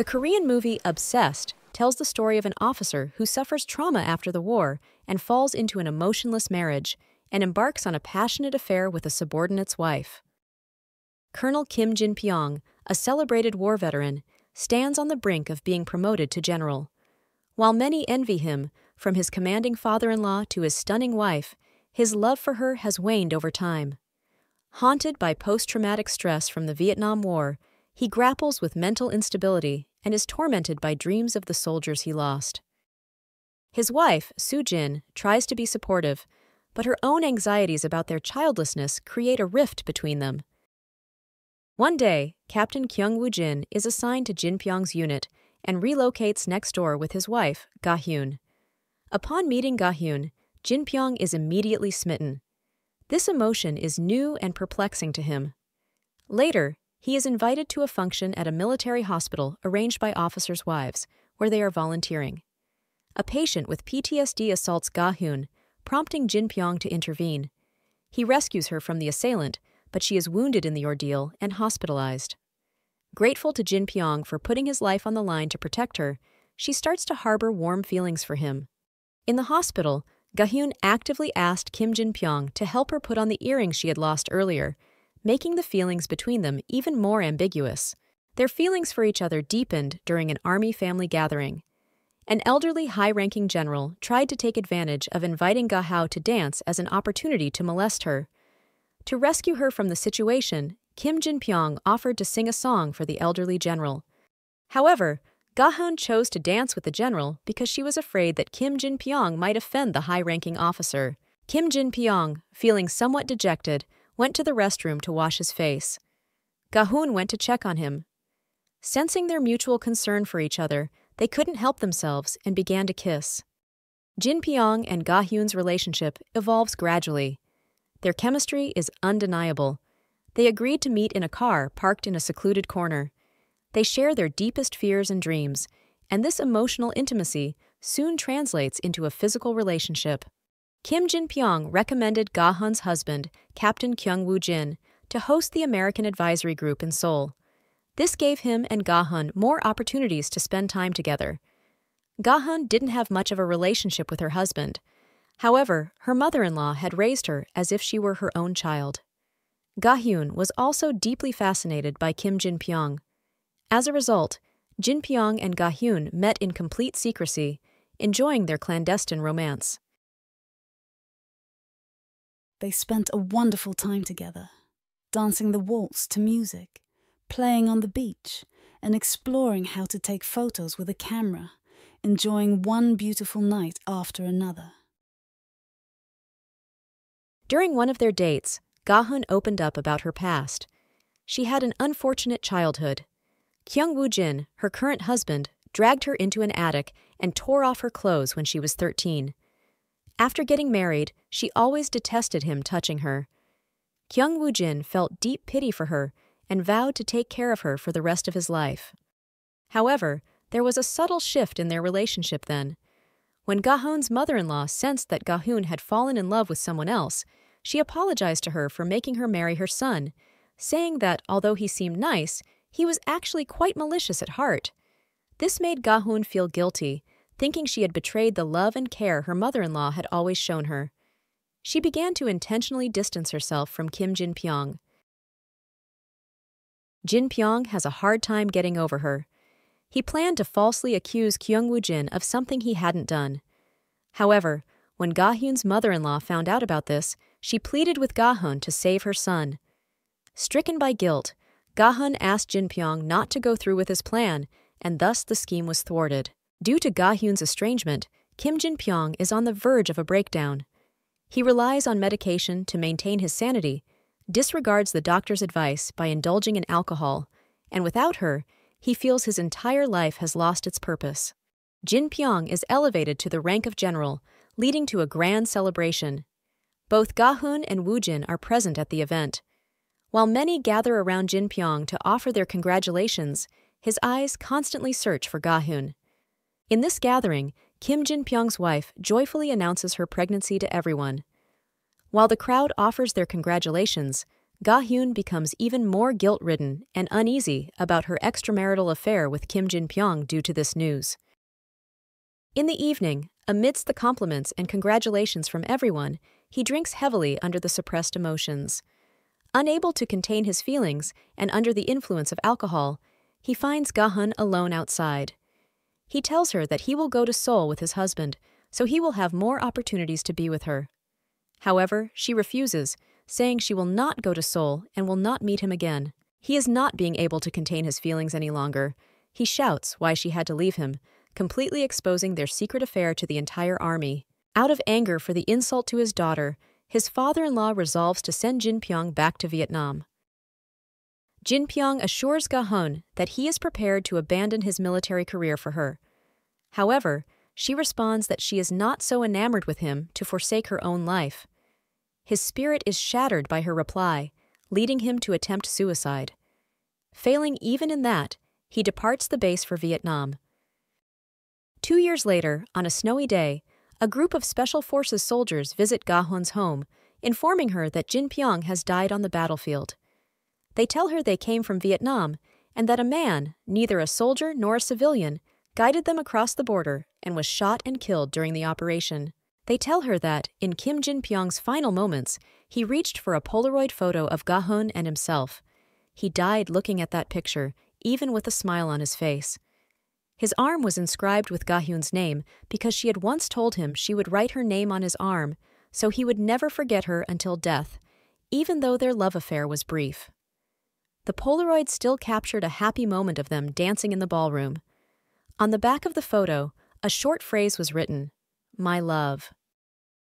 The Korean movie Obsessed tells the story of an officer who suffers trauma after the war and falls into an emotionless marriage and embarks on a passionate affair with a subordinate's wife. Colonel Kim Jin-pyong, a celebrated war veteran, stands on the brink of being promoted to general. While many envy him, from his commanding father-in-law to his stunning wife, his love for her has waned over time. Haunted by post-traumatic stress from the Vietnam War, he grapples with mental instability and is tormented by dreams of the soldiers he lost. His wife, Soo Jin, tries to be supportive, but her own anxieties about their childlessness create a rift between them. One day, Captain Kyung Woo Jin is assigned to Jin-pyong's unit and relocates next door with his wife, Gahan. Upon meeting Gahan, Jin-pyong is immediately smitten. This emotion is new and perplexing to him. Later, he is invited to a function at a military hospital arranged by officers' wives, where they are volunteering. A patient with PTSD assaults Gahan, prompting Jin-pyong to intervene. He rescues her from the assailant, but she is wounded in the ordeal and hospitalized. Grateful to Jin-pyong for putting his life on the line to protect her, she starts to harbor warm feelings for him. In the hospital, Gahan actively asked Kim Jin-pyong to help her put on the earrings she had lost earlier, making the feelings between them even more ambiguous. Their feelings for each other deepened during an army family gathering. An elderly high-ranking general tried to take advantage of inviting Gahan to dance as an opportunity to molest her. To rescue her from the situation, Kim Jin-pyong offered to sing a song for the elderly general. However, Gahan chose to dance with the general because she was afraid that Kim Jin-pyong might offend the high-ranking officer. Kim Jin-pyong, feeling somewhat dejected, went to the restroom to wash his face. Gahan went to check on him. Sensing their mutual concern for each other, they couldn't help themselves and began to kiss. Jin-pyong and Gahoon's relationship evolves gradually. Their chemistry is undeniable. They agreed to meet in a car parked in a secluded corner. They share their deepest fears and dreams, and this emotional intimacy soon translates into a physical relationship. Kim Jin-pyong recommended Gahan's husband, Captain Kyung Woo Jin, to host the American Advisory Group in Seoul. This gave him and Gahan more opportunities to spend time together. Gahan didn't have much of a relationship with her husband. However, her mother-in-law had raised her as if she were her own child. Gahan was also deeply fascinated by Kim Jin-pyong. As a result, Jin-pyong and Gahan met in complete secrecy, enjoying their clandestine romance. They spent a wonderful time together, dancing the waltz to music, playing on the beach, and exploring how to take photos with a camera, enjoying one beautiful night after another. During one of their dates, Gahan opened up about her past. She had an unfortunate childhood. Kyung Woo Jin, her current husband, dragged her into an attic and tore off her clothes when she was 13. After getting married, she always detested him touching her. Kyung Woo Jin felt deep pity for her and vowed to take care of her for the rest of his life. However, there was a subtle shift in their relationship then. When Gahoon's mother-in-law sensed that Gahan had fallen in love with someone else, she apologized to her for making her marry her son, saying that although he seemed nice, he was actually quite malicious at heart. This made Gahan feel guilty, thinking she had betrayed the love and care her mother-in-law had always shown her. She began to intentionally distance herself from Kim Jin-pyong. Jin-pyong has a hard time getting over her. He planned to falsely accuse Kyung Woo Jin of something he hadn't done. However, when Gahoon's mother-in-law found out about this, she pleaded with Gahan to save her son. Stricken by guilt, Gahan asked Jin-pyong not to go through with his plan, and thus the scheme was thwarted. Due to Gahoon's estrangement, Kim Jin-pyong is on the verge of a breakdown. He relies on medication to maintain his sanity, disregards the doctor's advice by indulging in alcohol, and without her, he feels his entire life has lost its purpose. Jin-pyong is elevated to the rank of general, leading to a grand celebration. Both Gahan and Woo Jin are present at the event. While many gather around Jin-pyong to offer their congratulations, his eyes constantly search for Gahan. In this gathering, Kim Jin-pyong's wife joyfully announces her pregnancy to everyone. While the crowd offers their congratulations, Gahan becomes even more guilt-ridden and uneasy about her extramarital affair with Kim Jin-pyong due to this news. In the evening, amidst the compliments and congratulations from everyone, he drinks heavily under the suppressed emotions. Unable to contain his feelings and under the influence of alcohol, he finds Gahan alone outside. He tells her that he will go to Seoul with his husband, so he will have more opportunities to be with her. However, she refuses, saying she will not go to Seoul and will not meet him again. He is not being able to contain his feelings any longer. He shouts why she had to leave him, completely exposing their secret affair to the entire army. Out of anger for the insult to his daughter, his father-in-law resolves to send Jin-pyong back to Vietnam. Jin-pyong assures Gahan that he is prepared to abandon his military career for her. However, she responds that she is not so enamored with him to forsake her own life. His spirit is shattered by her reply, leading him to attempt suicide. Failing even in that, he departs the base for Vietnam. 2 years later, on a snowy day, a group of Special Forces soldiers visit Gahan's home, informing her that Jin-pyong has died on the battlefield. They tell her they came from Vietnam and that a man, neither a soldier nor a civilian, guided them across the border and was shot and killed during the operation. They tell her that, in Kim Jin-pyong's final moments, he reached for a Polaroid photo of Gahan and himself. He died looking at that picture, even with a smile on his face. His arm was inscribed with Gahan's name because she had once told him she would write her name on his arm, so he would never forget her until death, even though their love affair was brief. The Polaroid still captured a happy moment of them dancing in the ballroom. On the back of the photo, a short phrase was written, "My love."